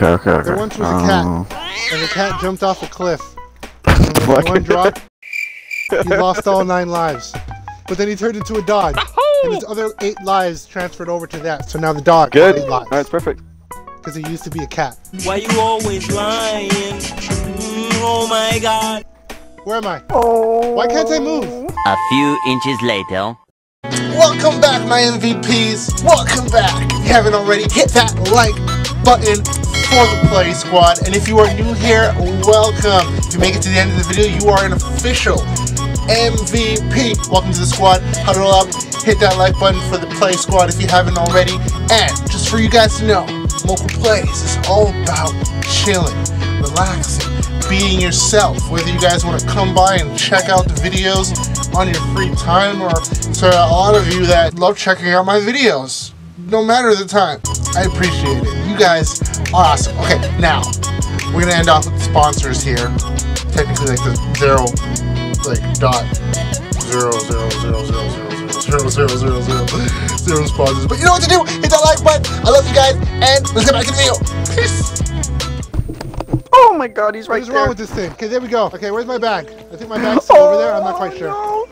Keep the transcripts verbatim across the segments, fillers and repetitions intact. Okay, okay, okay. The one was um... a cat, and the cat jumped off a cliff. And when one drop, he lost all nine lives. But then he turned into a dog, and his other eight lives transferred over to that. So now the dog Good. has eight lives. That's perfect. Because he used to be a cat. Why you always lying? Oh my god. Where am I? Oh. Why can't I move? A few inches later. Welcome back, my M V Ps. Welcome back. If you haven't already, hit that like button for the Play Squad. And if you are new here, welcome. If you make it to the end of the video, you are an official M V P. Welcome to the squad. Huddle up. Hit that like button for the Play Squad if you haven't already. And just for you guys to know, Moko Plays is all about chilling, relaxing, being yourself. Whether you guys want to come by and check out the videos on your free time, or to a lot of you that love checking out my videos, no matter the time, I appreciate it. You guys are awesome. Okay, now we're gonna end off with the sponsors here. Technically, like the zero, like dot zero zero zero zero zero. Zero, zero, zero, zero, zero sponsors. But you know what to do. Hit that like button. I love you guys, and let's get back to the video. Peace. Oh my God, he's right there. What is wrong with this thing? Okay, there we go. Okay, where's my bag? I think my bag's still oh, over there. I'm not quite sure. No.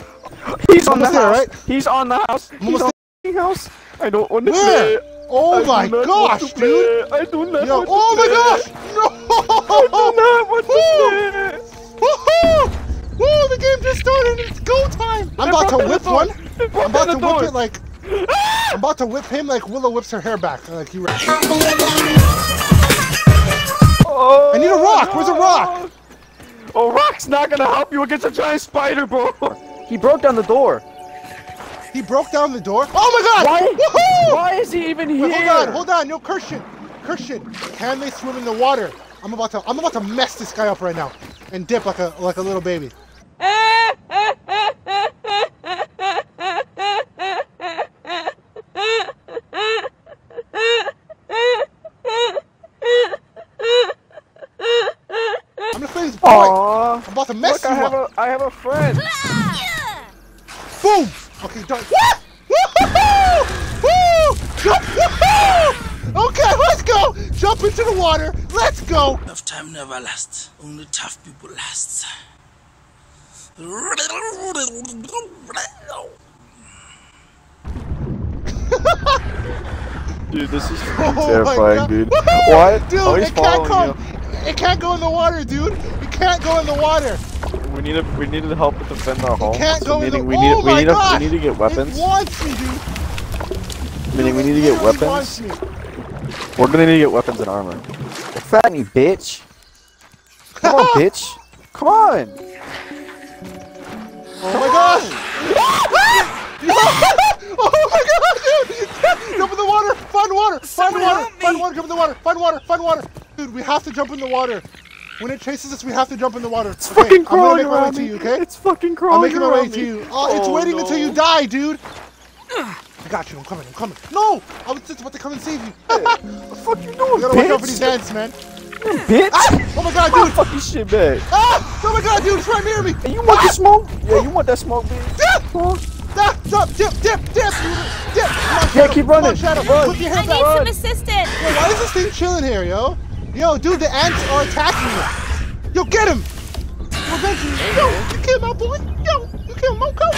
He's on the there, house. Right? He's on the house. I'm he's on the house. I don't want to Where? Play. Oh I my gosh, dude. I do not Yo, want oh to play. Oh my gosh. No. I do not want Woo. to play. Woohoo! Whoa, the game just started. It's go time. I'm about to whip one. I'm about to whip it like. I'm about to whip him like Willow whips her hair back. Like you. Oh, I need a rock. Where's a rock? Oh, rock's not gonna help you against a giant spider, bro. He broke down the door. He broke down the door. Oh my God! Why? Woohoo! Why is he even here? Wait, hold on, hold on. Yo, Krushy, Krushy, can they swim in the water? I'm about to. I'm about to mess this guy up right now. And dip like a like a little baby. I'm gonna play this boy. Aww. I'm about to mess Look, you I have up. A, I have a friend. Boom. Okay, done. Okay, let's go. Jump into the water. Let's go. Enough time never lasts. Only tough people last. Dude, this is oh terrifying, dude. What? Dude, oh, it can't come. You. It can't go in the water, dude. It can't go in the water. We need a, we needed help with the defend our home. It can't so go meaning, in the water. Oh my gosh. We need to get weapons. It wants me, dude. Meaning dude, we need to get weapons. We're gonna need to get weapons and armor. Fat me, bitch. Come on, bitch. Come on. Oh my gosh. Oh my gosh, dude. Jump in the water. Find water. Find water. Find water. Jump in the water. Find water. Find water. Dude, we have to jump in the water. When it chases us, we have to jump in the water. It's okay, fucking crawling I'm gonna make my way me. to you, okay? It's fucking crawling I'm making my way me. to you. Oh, it's oh, waiting no. until you die, dude. I got you, I'm coming, I'm coming. No! I was just about to come and save you. What the fuck you doing, bitch? You gotta watch out for these ants, man. You bitch! Ah! Oh my God, dude! Oh, fucking shit, man. Ah! Oh my God, dude, it's right near me! Hey, you want ah! the smoke? Yeah, you want that smoke, man. Dip! Huh? Ah, jump, dip, dip, dip! Dip! On, yeah, keep running! On, Shadow, run. Put your hair I back. need run. some assistance! Yo, why is this thing chilling here, yo? Yo, dude, the ants are attacking me! Yo, get him! Revenge! Yo, you killed my boy! Yo, you killed Moko!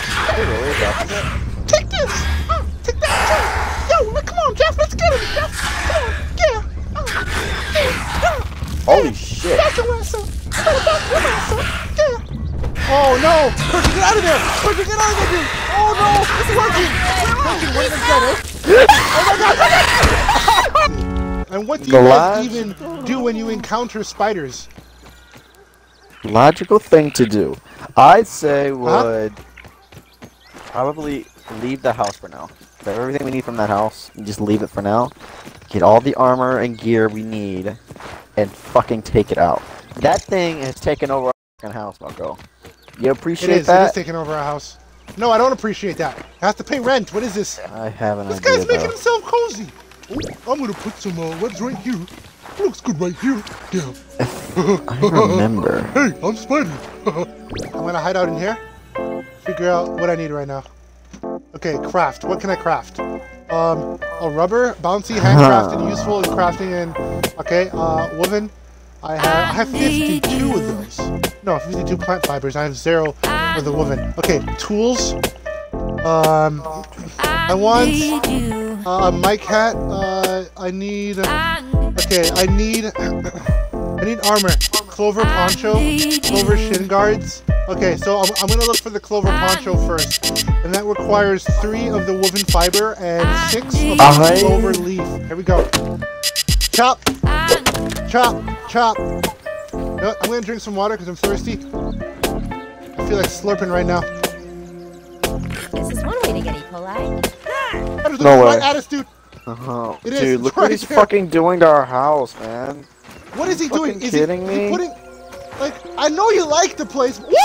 Take this! Yo, come on, Jeff, let's get him, Jeff! Come on, yeah! Uh, yeah. Holy yeah. shit! That's your ass up! That's your ass up! Yeah! Oh no! Percy, get out of there! Percy, get out of there, dude! Oh no! It's working! Percy, wait a minute! Oh my God! Oh my God. And what do you guys even do when you encounter spiders? Logical thing to do. I'd say would huh? probably leave the house for now. Grab everything we need from that house and just leave it for now. Get all the armor and gear we need and fucking take it out. That thing has taken over our fucking house, Moko. You appreciate it is, that? It is taking over our house. No, I don't appreciate that. I have to pay rent. What is this? I have an this idea, This guy's though. making himself cozy. Oh, I'm gonna put some uh, webs right here. Looks good right here. Yeah. I remember. Hey, I'm Spider. I'm gonna hide out in here. Figure out what I need right now. Okay, craft. What can I craft? um, a rubber, bouncy, handcrafted, huh. useful in crafting, and okay, uh, woven. I have I have fifty-two of those. No, fifty-two plant fibers. I have zero for the woven. Okay, tools. Um, I want uh, a mic hat. Uh, I need. Okay, I need. I need armor. Clover poncho. Clover shin guards. Okay, so I'm, I'm gonna look for the clover poncho first, and that requires three of the woven fiber and six of the clover leaf. Here we go. Chop. Chop, chop. You know what? I'm gonna drink some water because I'm thirsty. I feel like slurping right now. This is one way to get E. coli. That is no the way. Right attitude. Uh-huh. It is. Dude, look right what he's there. Fucking doing to our house, man. What is he fucking doing? Is kidding he, me? He putting, like, I know you like the place. Woo!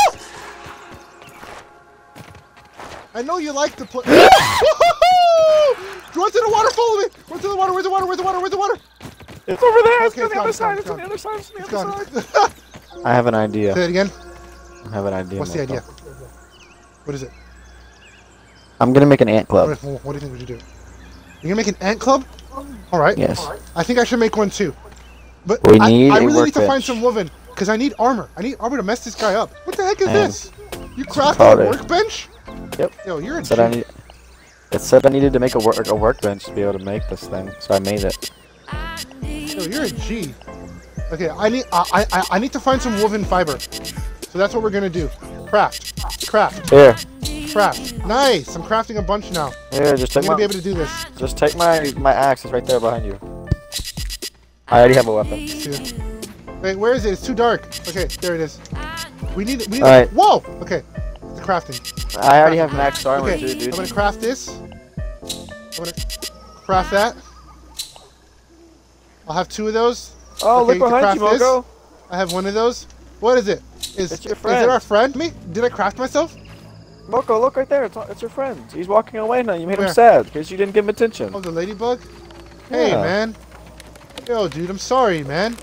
I know you like the place. Run to the water, follow me. Run to the water. Where's the water? Where's the water? Where's the water? It's over there! It's on the other side! It's on the other side! It's on the other side! I have an idea. Say it again? I have an idea. What's the idea? What is it? I'm gonna make an ant club. What, what do you think we should do? You're gonna make an ant club? Alright. Yes. I think I should make one too. But we I, need I really need to find some woven, because I need armor. I need armor to mess this guy up. What the heck is and this? You crafted a workbench? Yep. Yo, you're a jerk. It said I needed to make a, work, a workbench to be able to make this thing, so I made it. Yo, you're a G. Okay, I need I, I I need to find some woven fiber. So that's what we're gonna do. Craft, craft. Here. Craft. Nice. I'm crafting a bunch now. Here, just take I'm gonna my. Be able to do this. Just take my my axe. It's right there behind you. I already have a weapon. Wait, where is it? It's too dark. Okay, there it is. We need. We need. All right. Whoa. Okay. It's crafting. I already crafting. have max armor okay. too, dude. I'm gonna craft this. I'm gonna craft that. I'll have two of those. Oh, okay, look behind you, Moko. I have one of those. What is it? Is, it's your friend. Is it our friend? Me? Did I craft myself? Moko, look right there. It's, it's your friend. He's walking away now. You made Where? him sad because you didn't give him attention. Oh, the ladybug? Yeah. Hey, man. Yo, dude, I'm sorry, man.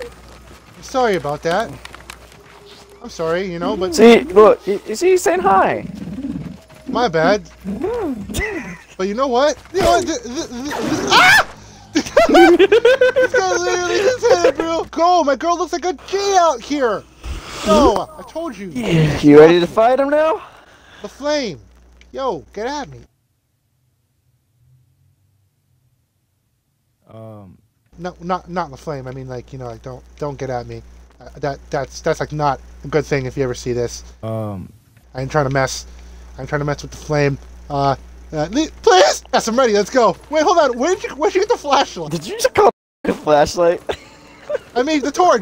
I'm sorry about that. I'm sorry, you know, but... See, look. Is he saying hi? My bad. But you know what? You know what? This, this, this, ah! This guy literally just hit it, bro. Go, my girl looks like a G out here. No, I told you. Yeah. You ready to fight him now? The flame. Yo, get at me. Um. No, not not the flame. I mean, like you know, like don't don't get at me. Uh, that that's that's like not a good thing if you ever see this. Um. I ain't trying to mess. I'm trying to mess with the flame. Uh. Uh, please! Yes, I'm ready, let's go! Wait, hold on, where did you, where'd you get the flashlight? Did you just call it a flashlight? I mean, the torch!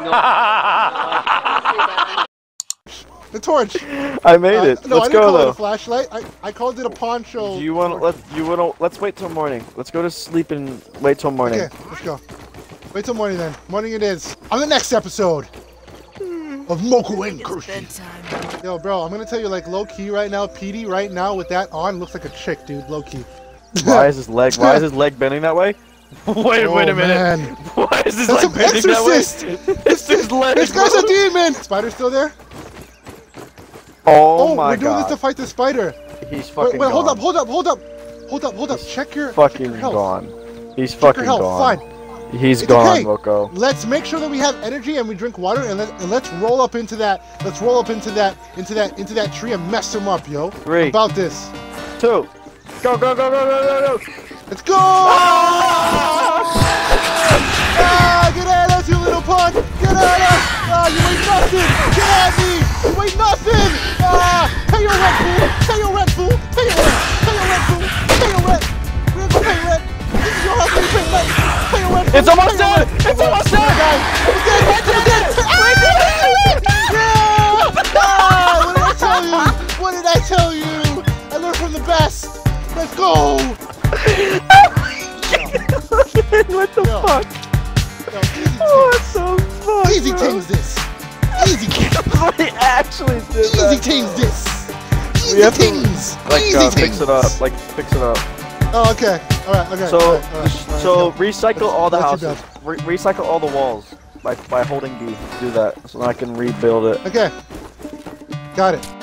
The torch! I made it, uh, no, let's go though. No, I didn't call though. it a flashlight, I, I called it a poncho. You wanna, let, you wanna, let's wait till morning. Let's go to sleep and wait till morning. Okay, let's go. Wait till morning then, morning it is. On the next episode! Of Moko and Krushy. Yo, bro, I'm gonna tell you, like, low key right now, P D right now with that on looks like a chick, dude. Low key. Why is his leg? Why is his leg bending that way? Wait, oh, wait a minute. Man. Why is his leg bending exorcist. that way? It's his leg. This guy's a demon. Spider's still there. Oh, oh my god. We're doing god. this to fight the spider. He's fucking. Wait, wait hold gone. up, hold up, hold up, hold up, hold up. He's check your fucking check your health. gone. He's check fucking your health. gone. Fine. He's it's gone, okay. Moko. Let's make sure that we have energy and we drink water and, let, and let's roll up into that. Let's roll up into that, into that, into that tree and mess him up, yo. Three. About this. Two. Go, go, go, go, go, go, go. Let's go! Ah! Ah, get at us, you little punk! Get at us! Ah, you ain't nothing! Get at me! You ain't nothing! Ah, pay your rent, fool! Pay your rent, fool! Pay your rent! Pay your rent, fool! Pay your rent! We're gonna go pay rent! You don't have to pay rent! Pay your rent, fool! It's almost done! It's almost done, guys! It's dead! It's dead! It's dead! Yeah! Ah, what did I tell you? What did I tell you? I learned from the best! Let's go! What the no. fuck? No, what the fuck? Easy teams this! Easy teams! I actually did Easy that. teams this! Easy we teams! To, like, Easy uh, teams! Fix it up, like, fix it up. Oh, okay. Alright, okay. So, all right, all right. so recycle all the That's houses. Re recycle all the walls by, by holding B. Do that so I can rebuild it. Okay. Got it.